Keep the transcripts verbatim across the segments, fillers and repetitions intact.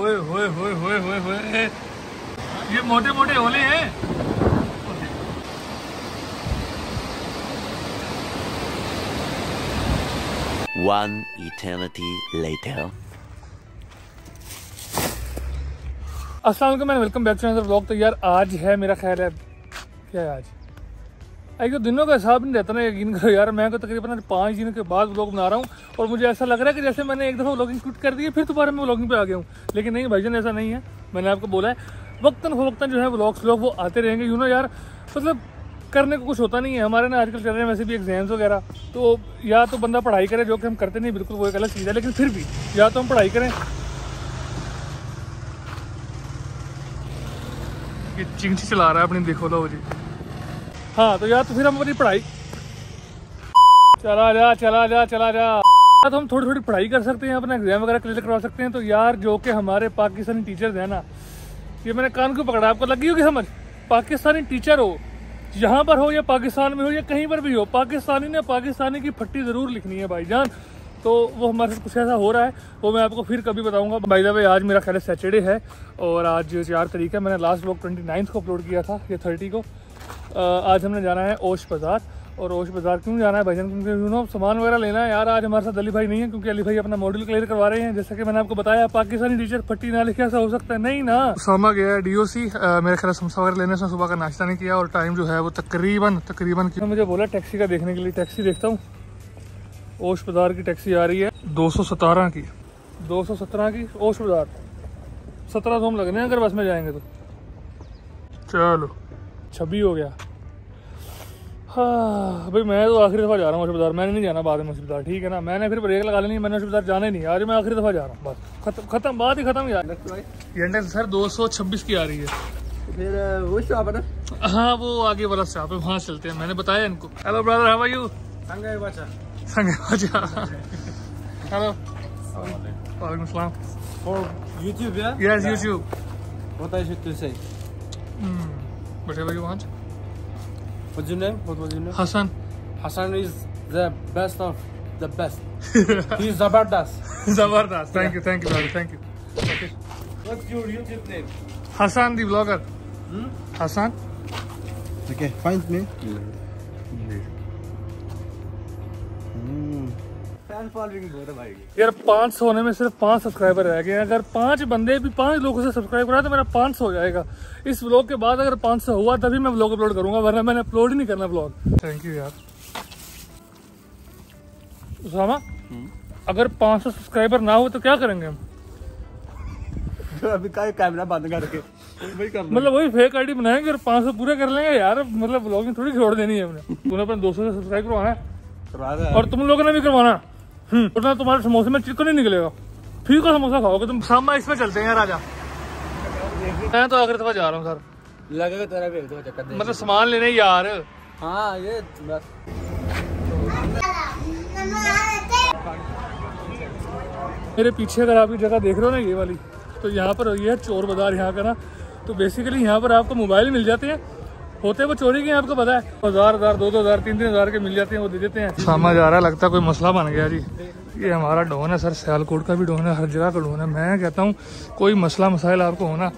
ओए होए होए होए होए होए, ये मोटे मोटे ओले हैं। One eternity later. अस्सलाम वालेकुम, welcome back to another vlog. तो यार आज है, मेरा ख्याल है क्या है आज, एक तो दिनों का हिसाब नहीं रहता ना, यकीन करो यार। मैं तो तकरीबन पाँच दिनों के बाद व्लॉग बना रहा हूँ और मुझे ऐसा लग रहा है कि जैसे मैंने एक दफ़ा व्लॉगिंग क्विट कर दी है, फिर दोबारा मैं व्लॉगिंग पे आ गया हूँ। लेकिन नहीं भाईजान, ऐसा नहीं है। मैंने आपको बोला है वक्तन फवक्तन जो है व्लॉग्स लोग वो आते रहेंगे, यू नो यार। मतलब करने को कुछ होता नहीं है हमारे ना आजकल चल रहे हैं वैसे भी एग्जाम्स वगैरह, तो या तो बंदा पढ़ाई करे, जो कि हम करते नहीं, बिल्कुल वो एक अलग चीज़ है, लेकिन फिर भी या तो हम पढ़ाई करें। ये चिंगची चला रहा है अपनी, देखो लो जी। हाँ तो यार, तो फिर हम अपनी पढ़ाई चला जा चला जा चला जा तो हम थोड़ी थोड़ी पढ़ाई कर सकते हैं, अपना एग्जाम वगैरह क्लियर करवा सकते हैं। तो यार जो कि हमारे पाकिस्तानी टीचर्स हैं ना, ये मैंने कान को पकड़ा, आपको लगी होगी समझ। पाकिस्तानी टीचर हो, यहाँ पर हो या पाकिस्तान में हो या कहीं पर भी हो, पाकिस्तानी ने पाकिस्तानी की फट्टी ज़रूर लिखनी है भाईजान। तो वो हमारे साथ कुछ ऐसा हो रहा है, वो मैं आपको फिर कभी बताऊंगा। बाय द वे आज मेरा ख्याल सैटरडे है और आज चार तारीख है। मैंने लास्ट व्लॉग ट्वेंटी नाइन्थ को अपलोड किया था या थर्टी को। आज हमने जाना है ओश बाज़ार। और ओश बाज़ार क्यों जाना है भाईजान? क्योंकि यू नो सामान वगैरह लेना है यार। आज हमारे साथ अली भाई नहीं है क्योंकि अली भाई अपना मॉड्यूल क्लियर करवा रहे हैं। जैसा कि मैंने आपको बताया, पाकिस्तानी टीचर फट्टी ना लिखे, ऐसा हो सकता है नहीं ना। सामा गया है डी ओ सी, मेरे ख्याल समोसा वगैरह लेने से, सुबह का नाश्ता नहीं किया और टाइम जो है वो तकरीबन तकरीबन किया। मुझे बोला टैक्सी का देखने के लिए, टैक्सी देखता हूँ। ओश बाज़ार की टैक्सी आ रही है दो सौ सतारह की दो सौ सत्रह की ओश बाज़ार। सत्रह सौ हम लगने हैं अगर बस में जाएंगे तो। चलो छब्बी हो गया। हाँ भाई, मैं तो आखिरी दफ़ा जा रहा हूँ ओश बाज़ार, मैंने नहीं जाना बाद में ओश बाज़ार, ठीक है ना। मैंने फिर ब्रेक लगा लेनी, मैंने ओश बाज़ार जाना ही नहीं। आज मैं आखिरी दफ़ा जा रहा हूँ, बस खत्म खत्म बात ही खत्म यार। ये इंडेक्स सर दो सौ छब्बीस की आ रही है। फिर वो स्टाफ है ना, हाँ वो आगे वाला स्टाफ है, वहाँ चलते हैं। मैंने बताया इनको, hello brother how are you, hello वालेकुम सलाम और यूट्यूब यार, yes YouTube what I should to say whatever you want. What's your name? What was your name? Hassan. Hassan is the best of the best. He is Zabardast. Zabardast. Thank yeah. you, thank you, brother. Thank you. Okay. What's your YouTube name? Hassan the Vlogger. Hmm? Hassan. Okay, find me. Fan following बहुत है भाई यार। पाँच सौ होने में सिर्फ पाँच सब्सक्राइबर रह गए हैं। अगर पाँच बंदे भी पाँच लोगों से सब्सक्राइब करा तो मेरा पाँच सौ हो जाएगा इस व्लॉग के बाद। अगर पाँच सौ हुआ तभी मैं व्लॉग अपलोड करूंगा, वरना मैंने अपलोड ही नहीं करना व्लॉग। थैंक यू यार। उसामा, अगर पाँच सौ सब्सक्राइबर ना हो तो क्या करेंगे हम? अभी कैमरा बंद करके मतलब वही फेक आईडी बनाएंगे और पाँच सौ पूरे कर लेंगे यार। मतलब व्लॉगिंग थोड़ी छोड़ देनी है हमने। तूने अपने दोस्तों से सब्सक्राइब करवाना है और तुम लोगों ने भी करवाना, वरना तुम्हारे समोसे में चिकन नहीं निकलेगा। ठीक है, समोसा खाओगे तुम। सामा इसमें चलते हैं यार, आजा। मैं तो आखिर दफा जा रहा हूँ सर, लगेगा तेरा भी एक दो चक्कर, मतलब सामान लेने यार। हाँ ये बस मेरे पीछे अगर आप ये जगह देख रहे हो ना, ये वाली, तो यहाँ पर ये है चोर बाजार यहाँ का ना। तो बेसिकली यहाँ पर आपको मोबाइल मिल जाते हैं, होते वो चोरी के हैं, आपको पता है। हजार हजार दो दो हजार तीन तीन हजार के मिल जाते हैं, वो दे देते हैं। समझ आ रहा है, लगता है कोई मसला बन गया जी। ये हमारा डोन है सर, सियालकोट का भी डोन है, हर जगह का डोन है। मैं कहता हूँ कोई मसला मसाइल आपको होना,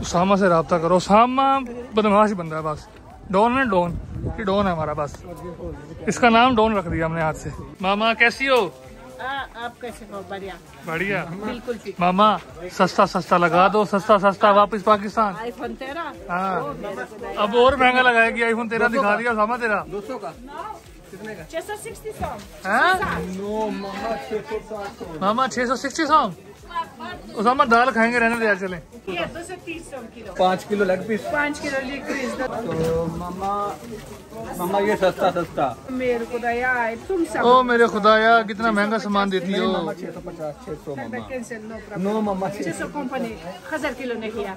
उसामा से रब्ता करो। उसामा बदमाश बंदा है, बस डोन है, डोन ये डोन है हमारा, बस इसका नाम डोन रख दिया हमने हाथ से। मामा कैसी हो? आ, आप कैसे हो? बढ़िया बढ़िया, बिल्कुल ठीक। मामा सस्ता सस्ता लगा दो, सस्ता सस्ता वापस पाकिस्तान। आईफोन तेरह, हाँ अब और महंगा लगाएगी। आईफोन तेरह दिखा दिया सामा तेरा, दो सौ का कितने का? छह सौ साठ। मामा छह सौ साठ। उसामा दाल खाएंगे, रहने दे यार, चले। दो सौ तीस किलो, पाँच किलो लेग पीस, पाँच किलो लेग पीस। तो मामा मामा ये सस्ता सस्ता, मेरे खुदाया तुम सब, ओ मेरे खुदाया कितना महंगा सामान देती हो। छह सौ पचास, छह सौ मामा, नो मामा छह सौ कंपनी हजार किलो ने किया।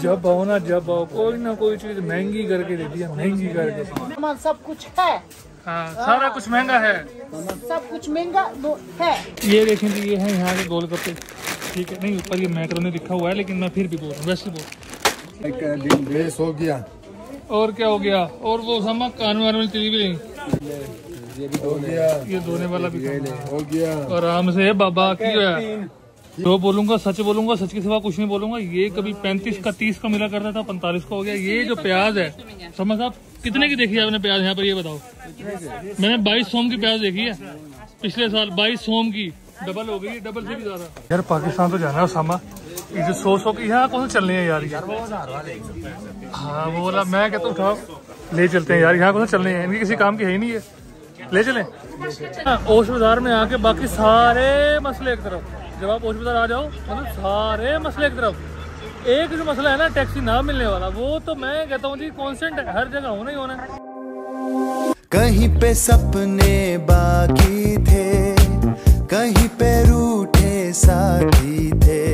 जब आओ ना जब आओ, कोई ना कोई चीज महंगी करके दे दिया, महंगी करके। सब कुछ है, हाँ सारा कुछ महंगा है, सब कुछ महंगा है। ये देखें जी, ये है यहाँ के गोलगप्पे, ठीक है। नहीं ऊपर ये मैक्रोनी लिखा हुआ है, लेकिन मैं फिर भी बोल रहा हूँ, वैसे बोल। एक दिन बेस हो गया और क्या हो गया, और वो सामा कान वाली चली भी नहीं, ये भी हो गया, ये धोने वाला भी हो गया। और आराम से बाबा की जो बोलूंगा सच बोलूंगा, सच के सिवा कुछ नहीं बोलूंगा। ये कभी पैंतीस का तीस का मिला करता था, पैंतालीस का हो गया। ये जो प्याज है समझ साहब, कितने की देखी है आपने प्याज यहाँ पर, ये बताओ। मैंने बाईस सोम की प्याज देखी है पिछले साल, बाईस सोम की, डबल हो गई, डबल से भी ज्यादा। यार पाकिस्तान तो जाना है उसामा, इसे सौ सौ की यहाँ कौन चलने है यार, यार हाँ वो बोला, मैं कहता उठाओ ले चलते हैं यार, यहाँ कौन चलने हैं, इनके किसी काम की है ही नहीं है, ले चलें। ओश बाजार में आके बाकी सारे मसले एक तरफ, जब आप ओश बाजार आ जाओ मतलब सारे मसले एक तरफ। एक जो मसला है ना टैक्सी ना मिलने वाला, वो तो मैं कहता हूँ जी कॉन्स्टेंट हर जगह होना ही होना है। कहीं पे सपने बाकी थे, कहीं पे रूठे साथी थे।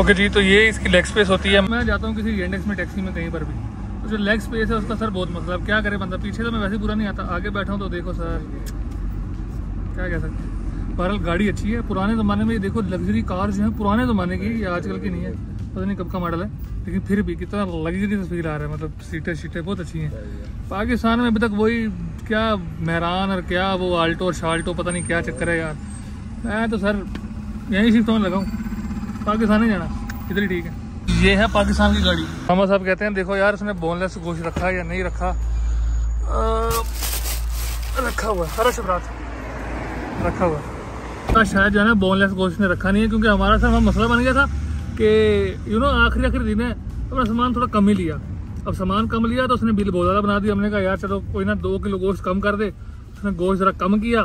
ओके जी, तो ये इसकी लेग स्पेस होती है। मैं जाता हूँ किसी इंडेक्स में, टैक्सी में, कहीं पर भी, जो लेग स्पेस है उसका सर बहुत मसला। अब क्या करे बंदा, पीछे तो मैं वैसे पूरा नहीं आता, आगे बैठा हूँ तो देखो सर क्या कह सकते हैं। बहरहाल गाड़ी अच्छी है, पुराने ज़माने में ये देखो लग्जरी कार जो है पुराने ज़माने की, ये आजकल की नहीं है, पता नहीं कब का मॉडल है, लेकिन फिर भी कितना लग्जरी तस्वीर आ रहा है, मतलब सीटें सीटें बहुत अच्छी हैं। पाकिस्तान में अभी तक वही क्या मेहरान और क्या वो आल्टो और शाल्टो, पता नहीं क्या चक्कर है यार। मैं तो सर यहीं शिफ्ट होने लगा हूँ, पाकिस्तान ही जाना, इधर ही ठीक है। ये है पाकिस्तान की गाड़ी। मामा साहब कहते हैं देखो यार उसने बोनलेस गोश्त रखा या नहीं रखा, आ, रखा हुआ है, रखा हुआ है शायद, जो है ना बोनलेस गोश्त ने रखा नहीं है, क्योंकि हमारा सर मसला बन गया था कि यू नो आखिरी आखिरी दिन है, अपना सामान थोड़ा कम ही लिया। अब सामान कम लिया तो उसने बिल बहुत ज़्यादा बना दिया, हमने कहा यार चलो कोई ना दो किलो गोश्त कम कर दे, उसने गोश्त ज़रा कम किया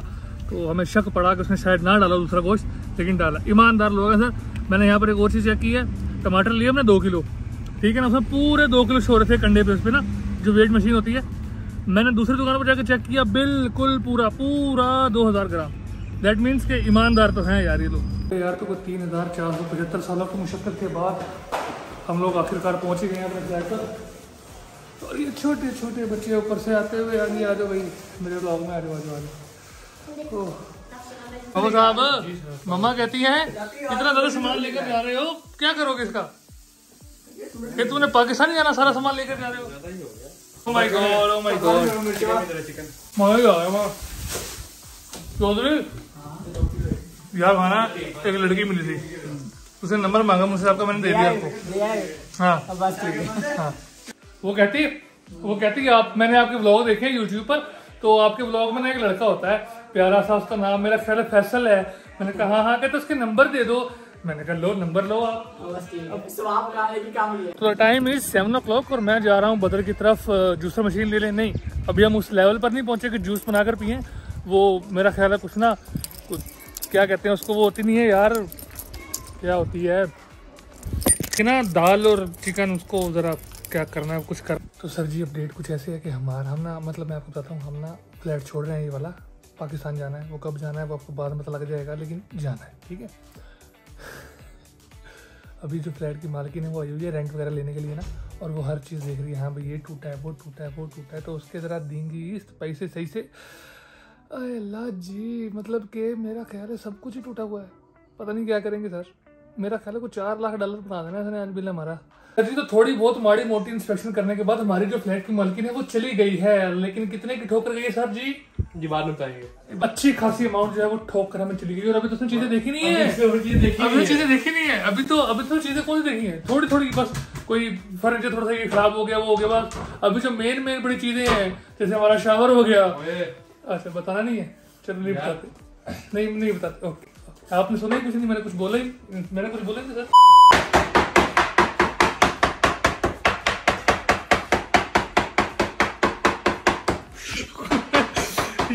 तो हमें शक पड़ा कि उसने शायद ना डाला दूसरा गोश्त, लेकिन डाला। ईमानदार लोग हैं सर। मैंने यहाँ पर एक और चीज़ चेक की है, टमाटर लिए हमने दो किलो, ठीक है ना, उसमें पूरे दो किलो शोरे थे कंडे पे, उस पर ना जो वेट मशीन होती है। मैंने दूसरी दुकान पर जाकर चेक किया, बिल्कुल पूरा पूरा दो हज़ार ग्राम। दैट मीन्स के ईमानदार तो हैं यार ये लोग। यार तो कोई तीन हज़ार चार सौ पचहत्तर सालों की मुशक्क़त के बाद हम लोग आखिरकार पहुँच ही गए हैं अपने फ्लैट पर। और ये छोटे छोटे बच्चे ऊपर से आते हुए, यार ये आ जाओ भाई मेरे ब्लॉग में, आ जाओ आ जाओ आ जाओ। बाबू साहब, मम्मा कहती है इतना ज़्यादा सामान लेकर जा रहे हो, क्या करोगे इसका? ये तूने पाकिस्तान ही जाना, सारा सामान लेकर जा रहे हो। oh my God, oh my God। यार वहाँ ना एक लड़की मिली थी, उसने नंबर मांगा मुझसे आपका, मैंने दे दिया आपको। हाँ हाँ, वो कहती वो कहती आप, मैंने आपके ब्लॉग देखे यूट्यूब पर, तो आपके ब्लॉग में ना एक लड़का होता है प्यारा सा, उसका नाम मेरा ख्याल है फैसल है। मैंने कहा हाँ हाँ, कहते तो उसके नंबर दे दो, मैंने कहा लो नंबर लो आप। तो time is seven o'clock और मैं जा रहा हूँ बदर की तरफ जूसर मशीन ले लें। नहीं, अभी हम उस लेवल पर नहीं पहुँचे कि जूस बनाकर पिए, वो मेरा ख्याल है कुछ ना कुछ क्या कहते हैं उसको, वो होती नहीं है यार, क्या होती है कि ना दाल और चिकन, उसको ज़रा क्या करना है कुछ कर। तो सर जी अपडेट कुछ ऐसे है कि हमारा हम ना मतलब मैं आपको बताता हूँ, हम ना फ्लैट छोड़ रहे हैं, ये वाला पाकिस्तान जाना है। वो कब जाना है वो आपको बाद में पता लग जाएगा, लेकिन जाना है, ठीक है। अभी जो फ्लैट की मालकिन है वो आई हुई है रेंट वगैरह लेने के लिए ना, और वो हर चीज़ देख रही है, हाँ भाई ये टूटा है वो टूटा है वो टूटा है, तो उसके ज़रा देंगी पैसे सही से। अरे अल्लाह जी, मतलब कि मेरा ख्याल है सब कुछ ही टूटा हुआ है, पता नहीं क्या करेंगे सर। मेरा ख्याल है को चार लाख डॉलर बना देना इसने आज बिल हमारा। जी तो थोड़ी बहुत माड़ी मोटी इंस्पेक्शन करने के बाद हमारी जो फ्लैट की मालकिन है वो चली गई है, लेकिन कितने की ठोकर गई है सर जी? जी बाद में बताएंगे। अच्छी खासी अमाउंट जो है वो ठोकर हमें चली गई, और अभी तो उसने चीजें देखी नहीं है, अभी चीजें देखी नहीं है, अभी तो अभी तो चीजें कौन सी देखी है, थोड़ी थोड़ी बस, कोई फर्नीचर थोड़ा सा खराब हो गया वो हो गया बस। अभी जो मेन मेन बड़ी चीजें हैं जैसे हमारा शावर हो गया, अच्छा बताना नहीं है, चलो नहीं बताते, नहीं नहीं बताते। ओके, आपने सुना ही कुछ नहीं, मैंने कुछ बोला ही मैंने कुछ बोला ही सर।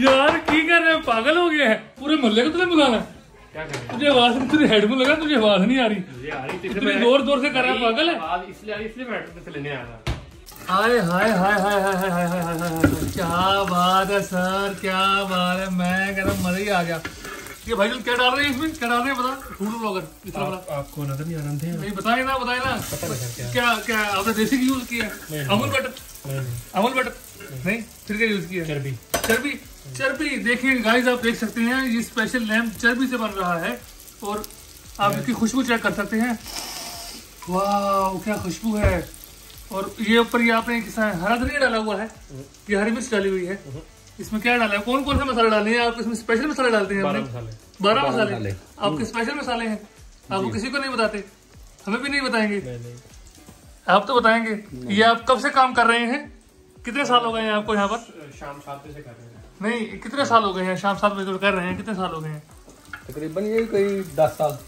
यार की कर रहे, पागल हो गया है, पूरे मोहल्ले को तुझे बुलाना है, क्या कर, तुझे आवाज नहीं, तुझे हेडफोन लगा, तुझे आवाज नहीं आ रही, आ रही इतने जोर जोर से कर रहा है, पागल है, इसलिए इसलिए मैं हेडफोन से लेने आ रहा। हाय हाय हाय हाय हाय हाय हाय हाय हाय, क्या बात है सर, क्या बात है, मैं कह रहा हूँ मजा ही आ गया। ये भाई क्या डाल रहे हैं इसमें, क्या डाल रहे हैं बता, फूड ब्लॉगर इतना बड़ा, आपको नजर नहीं आ रहा है, नहीं बताए ना बताए ना पता नहीं क्या क्या क्या आपने देसी यूज किया है, अमूल बटर, अमूल बटर नहीं, फिर क्या यूज किया, चर्बी चर्बी चर्बी। देखिए गाइस, आप देख सकते हैं ये स्पेशल लैम्प चर्बी से बन रहा है, और आप इसकी खुशबू चेक कर सकते हैं, वाह क्या खुशबू है। और ये ऊपर ये आपने हरा धनिया डाला हुआ है, ये हरी मिर्च डाली हुई है, इसमें क्या डाला है, कौन कौन से मसाले डाले हैं आप इसमें? स्पेशल मसाले डालते हैं, बारह मसाले, बारह मसाले आपके स्पेशल मसाले हैं, आप वो किसी को नहीं बताते, हमें भी नहीं बताएंगे। नहीं, नहीं। आप तो बताएंगे। ये आप कब से काम कर रहे हैं, कितने साल हो गए हैं आपको यहाँ पर? शाम सात बजे से कर रहे हैं। नहीं, कितने साल हो गए हैं? शाम सात बजे तो कर रहे हैं, कितने साल हो गए हैं? तकरीबन ये कोई दस साल।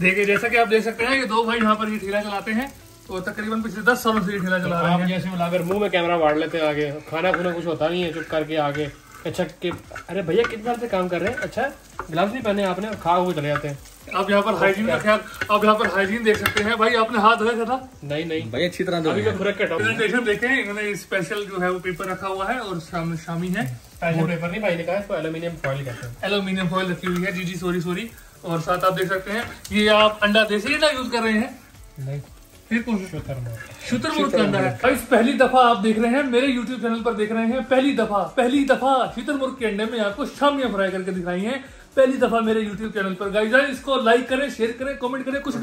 देखिए जैसा कि आप देख सकते हैं ये दो भाई यहाँ पर ये ठेला चलाते हैं, तो तकरीबन पिछले दस सालों से ये ठेला चला रहे हैं। जैसे मिलाकर मुंह में कैमरा वाड़ लेते हैं, आगे खाना खुना कुछ होता नहीं है, चुप करके आगे। अच्छा के अरे भैया कितने से काम कर रहे हैं, अच्छा ग्लव्स नहीं पहने आपने, खा हुए चले जाते हैं। आप यहाँ पर हाइजीन का ख्याल, आप यहाँ पर हाइजीन देख सकते हैं। भाई आपने हाथ धोया था? नहीं नहीं भाई अच्छी तरह प्रेजेंटेशन देखें, इन्होंने स्पेशल जो है वो पेपर रखा हुआ है और शाम, शामी है पेपर नहीं भाई लिखा है, इसको एल्यूमिनियम फॉइल कहते हैं। एल्यूमिनियम फॉइल रखी हुई है, जी जी सॉरी सॉरी। और साथ आप देख सकते हैं ये आप अंडा देसी अंडा यूज कर रहे हैं? नहीं। फिर कौन शुतुरमुर्ग का अंडा है? गाइस पहली दफा आप देख रहे हैं मेरे यूट्यूब चैनल पर, देख रहे हैं पहली दफा पहली दफा शुतुरमुर्ग के अंडे में आपको शामियां फ्राई करके दिखाई है पहली दफा मेरे यूट्यूब चैनल पर। गाइस इसको लाइक करें, शेयर करें, कमेंट करें, कुछ भी